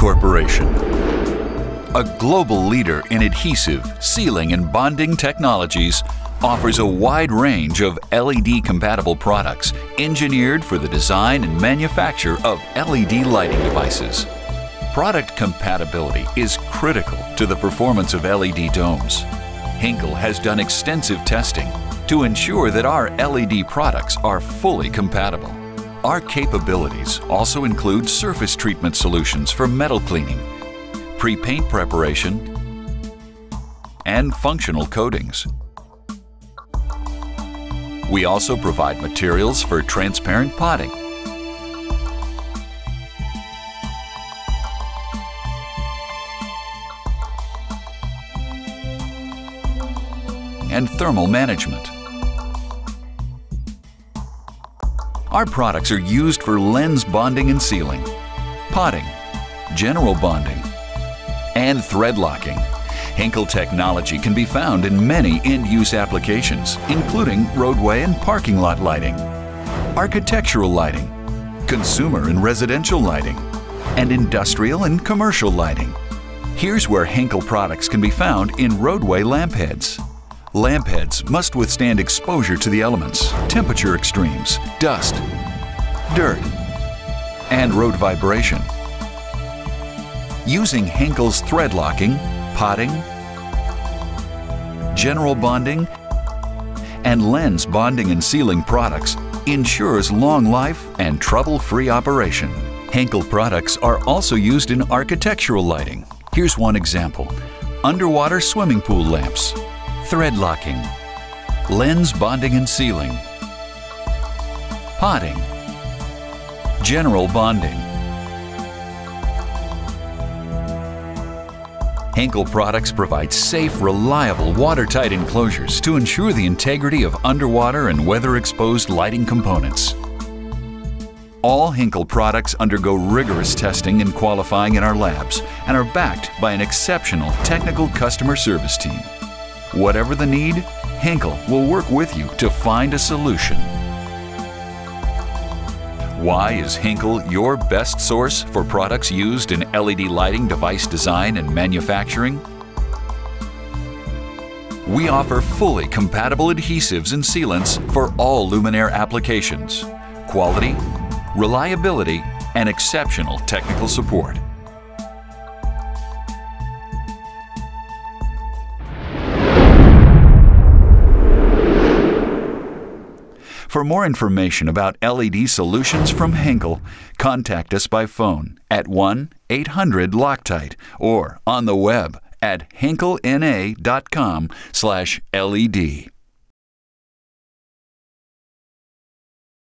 Corporation, a global leader in adhesive, sealing, and bonding technologies, offers a wide range of LED-compatible products engineered for the design and manufacture of LED lighting devices. Product compatibility is critical to the performance of LED domes. Henkel has done extensive testing to ensure that our LED products are fully compatible. Our capabilities also include surface treatment solutions for metal cleaning, pre-paint preparation, and functional coatings. We also provide materials for transparent potting, and thermal management. Our products are used for lens bonding and sealing, potting, general bonding, and thread locking. Henkel technology can be found in many end-use applications, including roadway and parking lot lighting, architectural lighting, consumer and residential lighting, and industrial and commercial lighting. Here's where Henkel products can be found in roadway lamp heads. Lamp heads must withstand exposure to the elements, temperature extremes, dust, dirt, and road vibration. Using Henkel's thread locking, potting, general bonding, and lens bonding and sealing products ensures long life and trouble-free operation. Henkel products are also used in architectural lighting. Here's one example: underwater swimming pool lamps, thread locking, lens bonding and sealing, potting, general bonding. Henkel products provide safe, reliable, watertight enclosures to ensure the integrity of underwater and weather-exposed lighting components. All Henkel products undergo rigorous testing and qualifying in our labs and are backed by an exceptional technical customer service team. Whatever the need, Henkel will work with you to find a solution. Why is Henkel your best source for products used in LED lighting device design and manufacturing? We offer fully compatible adhesives and sealants for all luminaire applications, quality, reliability, and exceptional technical support. For more information about LED solutions from Henkel, contact us by phone at 1-800-LOCTITE or on the web at henkelna.com/LED.